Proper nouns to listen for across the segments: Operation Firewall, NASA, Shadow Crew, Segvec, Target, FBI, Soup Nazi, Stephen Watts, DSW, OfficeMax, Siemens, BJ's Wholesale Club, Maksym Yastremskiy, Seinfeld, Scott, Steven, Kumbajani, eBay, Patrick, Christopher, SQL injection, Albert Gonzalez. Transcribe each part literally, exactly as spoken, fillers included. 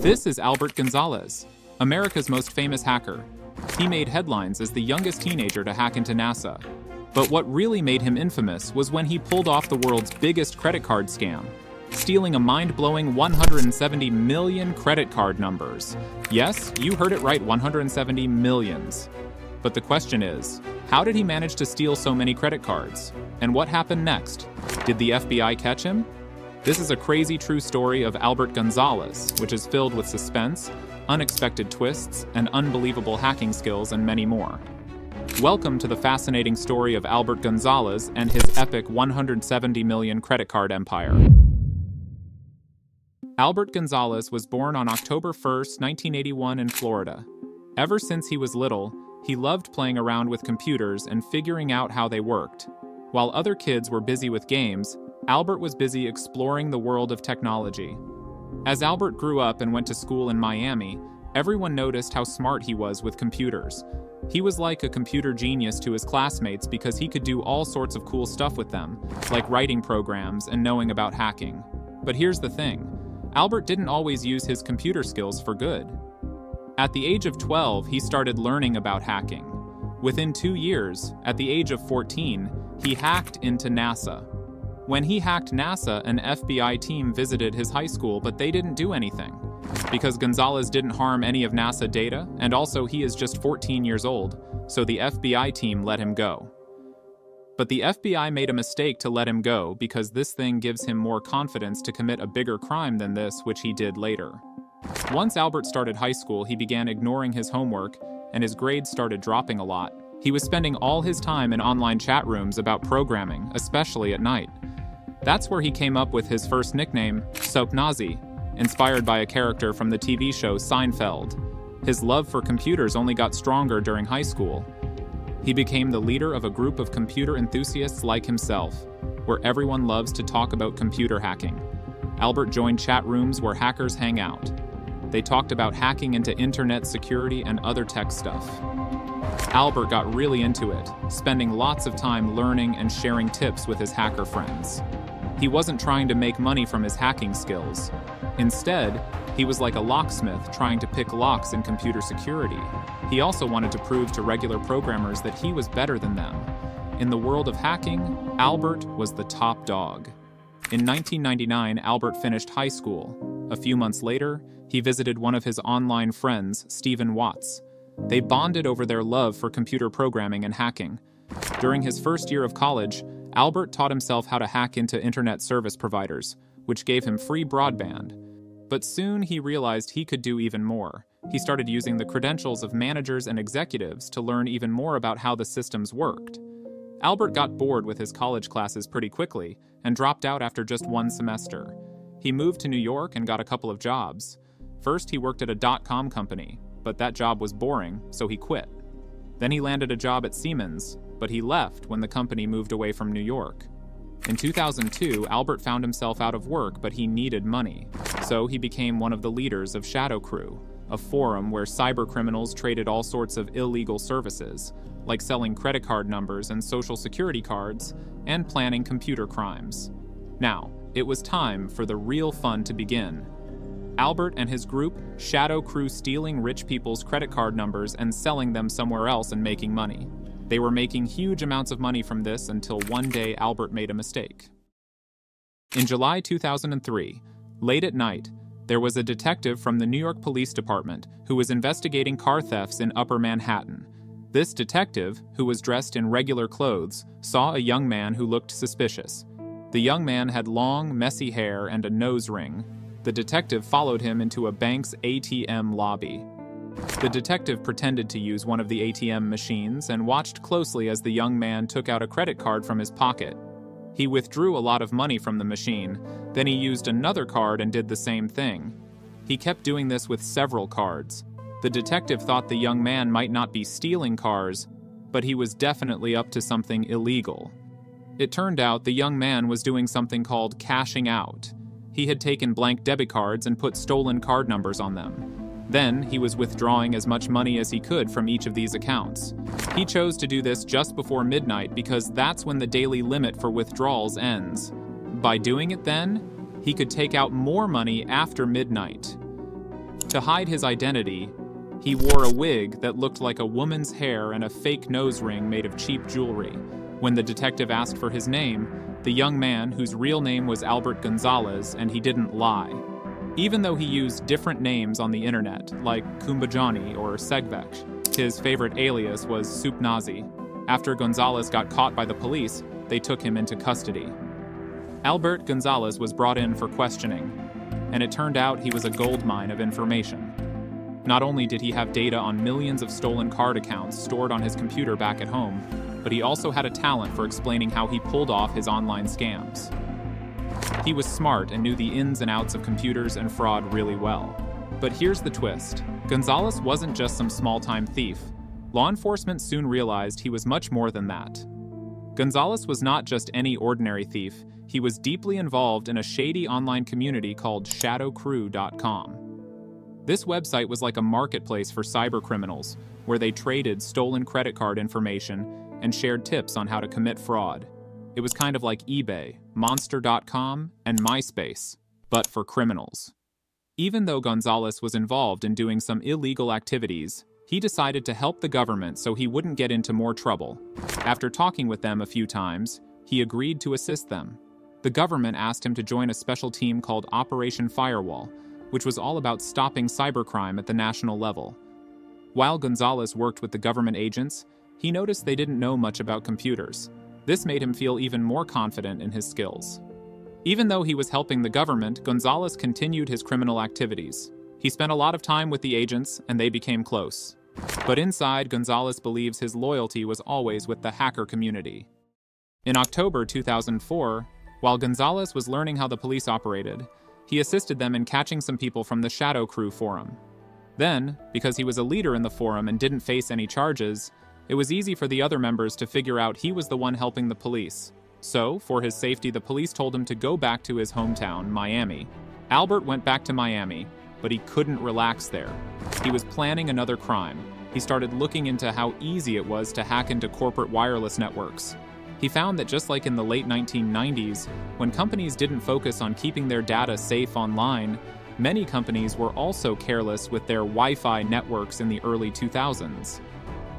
This is Albert Gonzalez, America's most famous hacker. He made headlines as the youngest teenager to hack into NASA. But what really made him infamous was when he pulled off the world's biggest credit card scam, stealing a mind-blowing one hundred seventy million credit card numbers. Yes, you heard it right, one hundred seventy millions. But the question is, how did he manage to steal so many credit cards? And what happened next? Did the F B I catch him? This is a crazy true story of Albert Gonzalez, which is filled with suspense, unexpected twists, and unbelievable hacking skills and many more. Welcome to the fascinating story of Albert Gonzalez and his epic one hundred seventy million credit card empire. Albert Gonzalez was born on October first, nineteen eighty-one in Florida. Ever since he was little, he loved playing around with computers and figuring out how they worked. While other kids were busy with games, Albert was busy exploring the world of technology. As Albert grew up and went to school in Miami, everyone noticed how smart he was with computers. He was like a computer genius to his classmates because he could do all sorts of cool stuff with them, like writing programs and knowing about hacking. But here's the thing. Albert didn't always use his computer skills for good. At the age of twelve, he started learning about hacking. Within two years, at the age of fourteen, he hacked into NASA. When he hacked NASA, an F B I team visited his high school, but they didn't do anything. Because Gonzalez didn't harm any of NASA data, and also he is just fourteen years old, so the F B I team let him go. But the F B I made a mistake to let him go because this thing gives him more confidence to commit a bigger crime than this, which he did later. Once Albert started high school, he began ignoring his homework, and his grades started dropping a lot. He was spending all his time in online chat rooms about programming, especially at night. That's where he came up with his first nickname, Soup Nazi, inspired by a character from the T V show Seinfeld. His love for computers only got stronger during high school. He became the leader of a group of computer enthusiasts like himself, where everyone loves to talk about computer hacking. Albert joined chat rooms where hackers hang out. They talked about hacking into internet security and other tech stuff. Albert got really into it, spending lots of time learning and sharing tips with his hacker friends. He wasn't trying to make money from his hacking skills. Instead, he was like a locksmith trying to pick locks in computer security. He also wanted to prove to regular programmers that he was better than them. In the world of hacking, Albert was the top dog. In nineteen ninety-nine, Albert finished high school. A few months later, he visited one of his online friends, Stephen Watts. They bonded over their love for computer programming and hacking. During his first year of college, Albert taught himself how to hack into internet service providers, which gave him free broadband. But soon he realized he could do even more. He started using the credentials of managers and executives to learn even more about how the systems worked. Albert got bored with his college classes pretty quickly and dropped out after just one semester. He moved to New York and got a couple of jobs. First, he worked at a dot-com company, but that job was boring, so he quit. Then he landed a job at Siemens, but he left when the company moved away from New York. In two thousand two, Albert found himself out of work, but he needed money. So he became one of the leaders of Shadow Crew, a forum where cybercriminals traded all sorts of illegal services, like selling credit card numbers and social security cards, and planning computer crimes. Now, it was time for the real fun to begin. Albert and his group, Shadow Crew, stealing rich people's credit card numbers and selling them somewhere else and making money. They were making huge amounts of money from this until one day Albert made a mistake. In July two thousand three, late at night, there was a detective from the New York Police Department who was investigating car thefts in Upper Manhattan. This detective, who was dressed in regular clothes, saw a young man who looked suspicious. The young man had long, messy hair and a nose ring. The detective followed him into a bank's A T M lobby. The detective pretended to use one of the A T M machines and watched closely as the young man took out a credit card from his pocket. He withdrew a lot of money from the machine, then he used another card and did the same thing. He kept doing this with several cards. The detective thought the young man might not be stealing cars, but he was definitely up to something illegal. It turned out the young man was doing something called cashing out. He had taken blank debit cards and put stolen card numbers on them. Then, he was withdrawing as much money as he could from each of these accounts. He chose to do this just before midnight because that's when the daily limit for withdrawals ends. By doing it then, he could take out more money after midnight. To hide his identity, he wore a wig that looked like a woman's hair and a fake nose ring made of cheap jewelry. When the detective asked for his name, the young man, whose real name was Albert Gonzalez, and he didn't lie. Even though he used different names on the internet, like Kumbajani or Segvec, his favorite alias was Soup Nazi. After Gonzalez got caught by the police, they took him into custody. Albert Gonzalez was brought in for questioning, and it turned out he was a goldmine of information. Not only did he have data on millions of stolen card accounts stored on his computer back at home, but he also had a talent for explaining how he pulled off his online scams. He was smart and knew the ins and outs of computers and fraud really well. But here's the twist. Gonzalez wasn't just some small-time thief. Law enforcement soon realized he was much more than that. Gonzalez was not just any ordinary thief. He was deeply involved in a shady online community called shadow crew dot com. This website was like a marketplace for cybercriminals, where they traded stolen credit card information and shared tips on how to commit fraud. It was kind of like eBay, monster dot com, and MySpace, but for criminals. Even though Gonzalez was involved in doing some illegal activities, he decided to help the government so he wouldn't get into more trouble. After talking with them a few times, he agreed to assist them. The government asked him to join a special team called Operation Firewall, which was all about stopping cybercrime at the national level. While Gonzalez worked with the government agents, he noticed they didn't know much about computers. This made him feel even more confident in his skills. Even though he was helping the government, Gonzalez continued his criminal activities. He spent a lot of time with the agents, and they became close. But inside, Gonzalez believes his loyalty was always with the hacker community. In October two thousand four, while Gonzalez was learning how the police operated, he assisted them in catching some people from the Shadow Crew forum. Then, because he was a leader in the forum and didn't face any charges, it was easy for the other members to figure out he was the one helping the police. So, for his safety, the police told him to go back to his hometown, Miami. Albert went back to Miami, but he couldn't relax there. He was planning another crime. He started looking into how easy it was to hack into corporate wireless networks. He found that just like in the late nineteen nineties, when companies didn't focus on keeping their data safe online, many companies were also careless with their Wi-Fi networks in the early two thousands.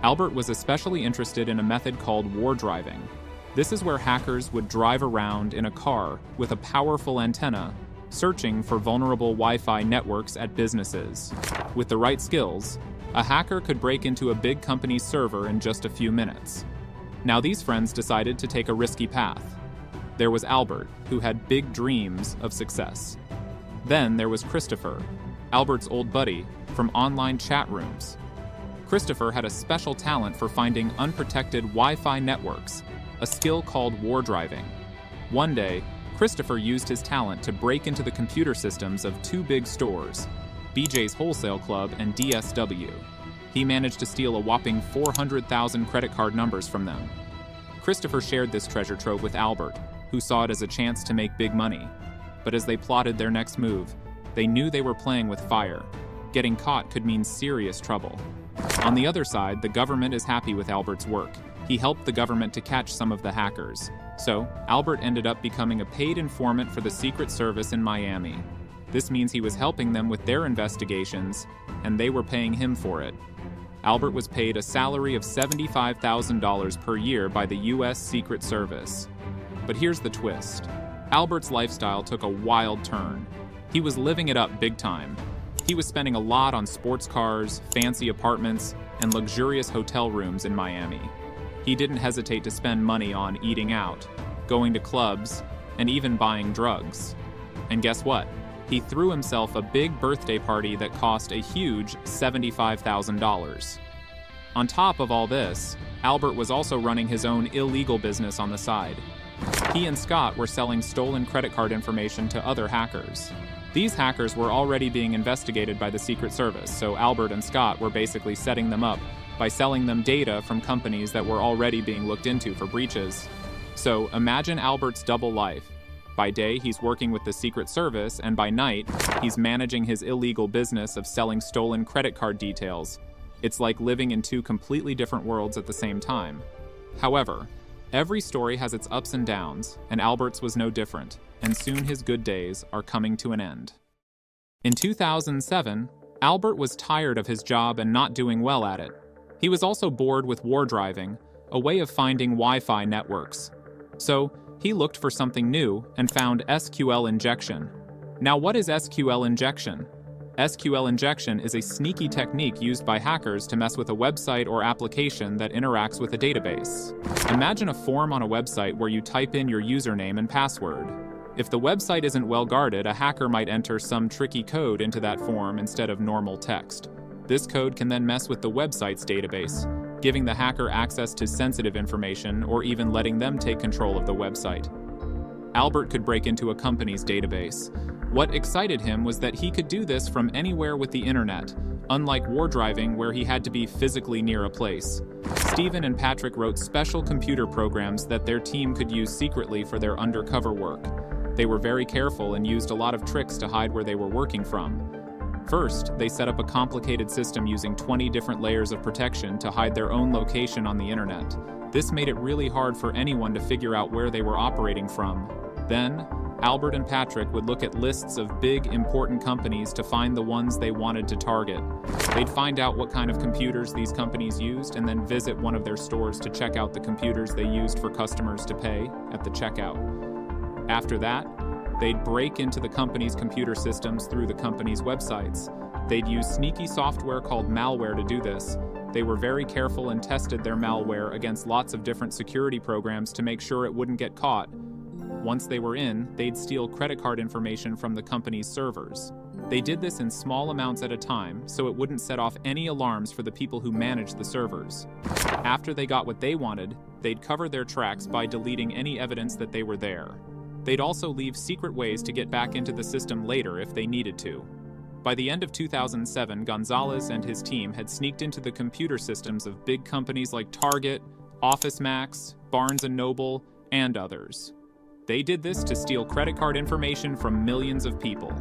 Albert was especially interested in a method called war driving. This is where hackers would drive around in a car with a powerful antenna, searching for vulnerable Wi-Fi networks at businesses. With the right skills, a hacker could break into a big company's server in just a few minutes. Now these friends decided to take a risky path. There was Albert, who had big dreams of success. Then there was Christopher, Albert's old buddy, from online chat rooms. Christopher had a special talent for finding unprotected Wi-Fi networks, a skill called war driving. One day, Christopher used his talent to break into the computer systems of two big stores, B J's Wholesale Club and D S W. He managed to steal a whopping four hundred thousand credit card numbers from them. Christopher shared this treasure trove with Albert, who saw it as a chance to make big money. But as they plotted their next move, they knew they were playing with fire. Getting caught could mean serious trouble. On the other side, the government is happy with Albert's work. He helped the government to catch some of the hackers. So, Albert ended up becoming a paid informant for the Secret Service in Miami. This means he was helping them with their investigations, and they were paying him for it. Albert was paid a salary of seventy-five thousand dollars per year by the U S Secret Service. But here's the twist. Albert's lifestyle took a wild turn. He was living it up big time. He was spending a lot on sports cars, fancy apartments, and luxurious hotel rooms in Miami. He didn't hesitate to spend money on eating out, going to clubs, and even buying drugs. And guess what? He threw himself a big birthday party that cost a huge seventy-five thousand dollars. On top of all this, Albert was also running his own illegal business on the side. He and Scott were selling stolen credit card information to other hackers. These hackers were already being investigated by the Secret Service, so Albert and Scott were basically setting them up by selling them data from companies that were already being looked into for breaches. So imagine Albert's double life. By day, he's working with the Secret Service, and by night, he's managing his illegal business of selling stolen credit card details. It's like living in two completely different worlds at the same time. However, every story has its ups and downs, and Albert's was no different, and soon his good days are coming to an end. In two thousand seven, Albert was tired of his job and not doing well at it. He was also bored with war driving, a way of finding Wi-Fi networks. So, he looked for something new and found S Q L injection. Now, what is S Q L injection? S Q L injection is a sneaky technique used by hackers to mess with a website or application that interacts with a database. Imagine a form on a website where you type in your username and password. If the website isn't well guarded, a hacker might enter some tricky code into that form instead of normal text. This code can then mess with the website's database, giving the hacker access to sensitive information or even letting them take control of the website. Albert could break into a company's database. What excited him was that he could do this from anywhere with the internet, unlike war driving where he had to be physically near a place. Steven and Patrick wrote special computer programs that their team could use secretly for their undercover work. They were very careful and used a lot of tricks to hide where they were working from. First, they set up a complicated system using twenty different layers of protection to hide their own location on the internet. This made it really hard for anyone to figure out where they were operating from. Then, Albert and Patrick would look at lists of big, important companies to find the ones they wanted to target. They'd find out what kind of computers these companies used and then visit one of their stores to check out the computers they used for customers to pay at the checkout. After that, they'd break into the company's computer systems through the company's websites. They'd use sneaky software called malware to do this. They were very careful and tested their malware against lots of different security programs to make sure it wouldn't get caught. Once they were in, they'd steal credit card information from the company's servers. They did this in small amounts at a time, so it wouldn't set off any alarms for the people who managed the servers. After they got what they wanted, they'd cover their tracks by deleting any evidence that they were there. They'd also leave secret ways to get back into the system later if they needed to. By the end of two thousand seven, Gonzalez and his team had sneaked into the computer systems of big companies like Target, OfficeMax, Barnes and Noble, and others. They did this to steal credit card information from millions of people.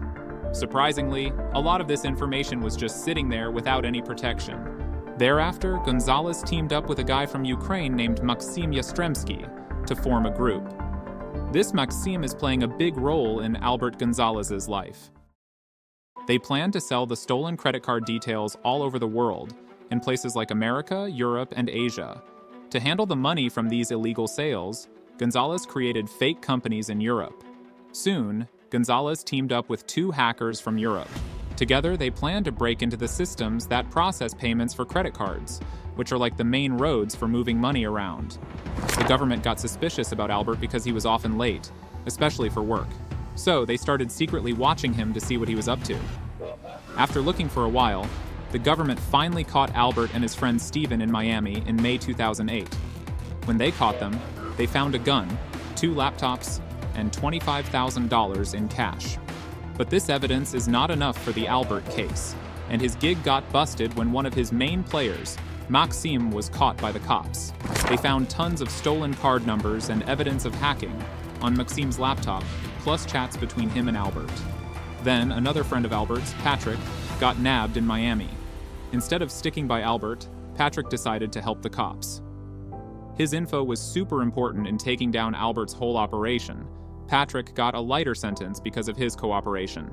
Surprisingly, a lot of this information was just sitting there without any protection. Thereafter, Gonzalez teamed up with a guy from Ukraine named Maksym Yastremskiy to form a group. This Maksym is playing a big role in Albert Gonzalez's life. They plan to sell the stolen credit card details all over the world, in places like America, Europe, and Asia. To handle the money from these illegal sales, Gonzalez created fake companies in Europe. Soon, Gonzalez teamed up with two hackers from Europe. Together, they planned to break into the systems that process payments for credit cards, which are like the main roads for moving money around. The government got suspicious about Albert because he was often late, especially for work. So they started secretly watching him to see what he was up to. After looking for a while, the government finally caught Albert and his friend Steven in Miami in May two thousand eight. When they caught them, they found a gun, two laptops, and twenty-five thousand dollars in cash. But this evidence is not enough for the Albert case, and his gig got busted when one of his main players, Maksym, was caught by the cops. They found tons of stolen card numbers and evidence of hacking on Maksym's laptop, plus chats between him and Albert. Then, another friend of Albert's, Patrick, got nabbed in Miami. Instead of sticking by Albert, Patrick decided to help the cops. His info was super important in taking down Albert's whole operation. Patrick got a lighter sentence because of his cooperation.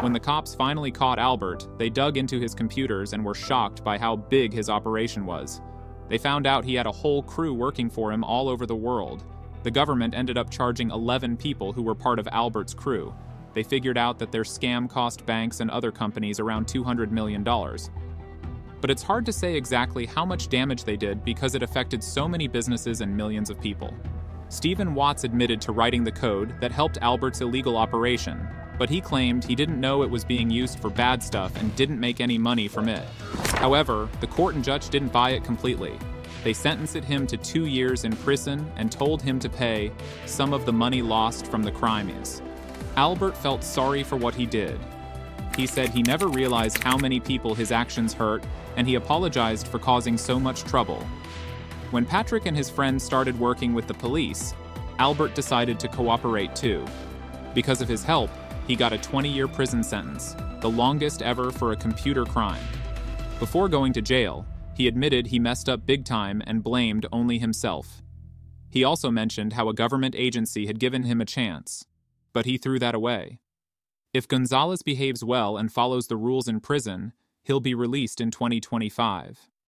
When the cops finally caught Albert, they dug into his computers and were shocked by how big his operation was. They found out he had a whole crew working for him all over the world. The government ended up charging eleven people who were part of Albert's crew. They figured out that their scam cost banks and other companies around two hundred million dollars. But it's hard to say exactly how much damage they did because it affected so many businesses and millions of people. Stephen Watts admitted to writing the code that helped Albert's illegal operation, but he claimed he didn't know it was being used for bad stuff and didn't make any money from it. However, the court and judge didn't buy it completely. They sentenced him to two years in prison and told him to pay some of the money lost from the crime is. Albert felt sorry for what he did. He said he never realized how many people his actions hurt, and he apologized for causing so much trouble. When Patrick and his friends started working with the police, Albert decided to cooperate too. Because of his help, he got a twenty-year prison sentence, the longest ever for a computer crime. Before going to jail, he admitted he messed up big time and blamed only himself. He also mentioned how a government agency had given him a chance, but he threw that away. If Gonzalez behaves well and follows the rules in prison, he'll be released in twenty twenty-five.